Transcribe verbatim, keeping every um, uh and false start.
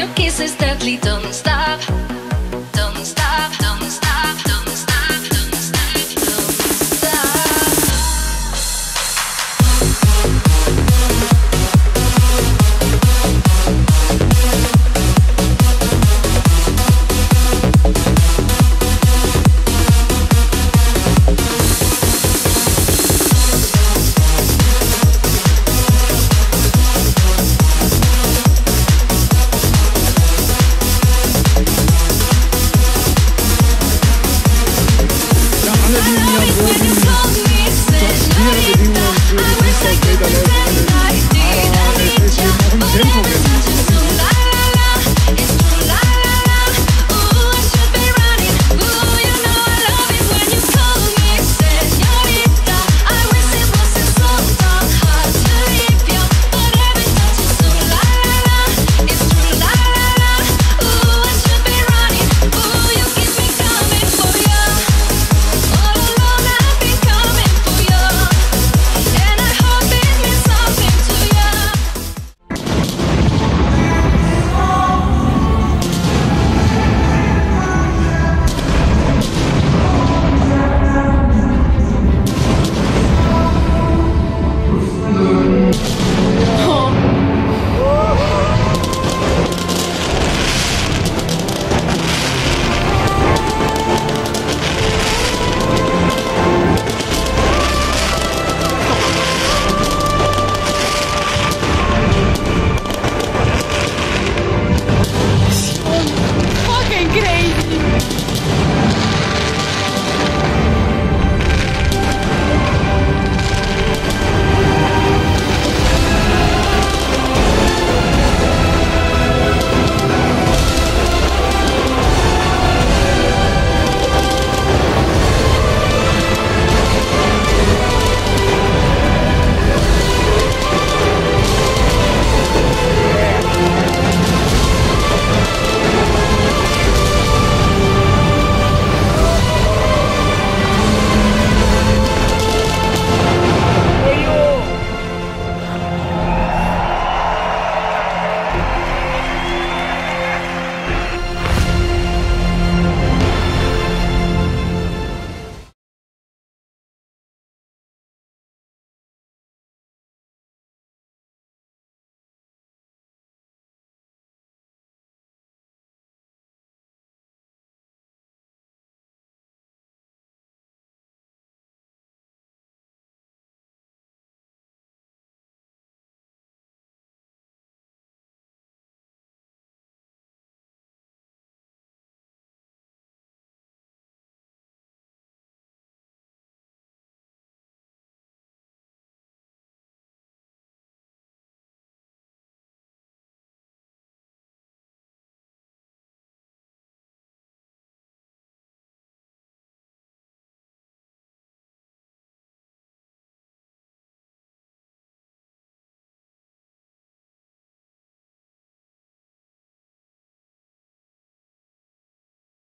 your kisses that don't stop.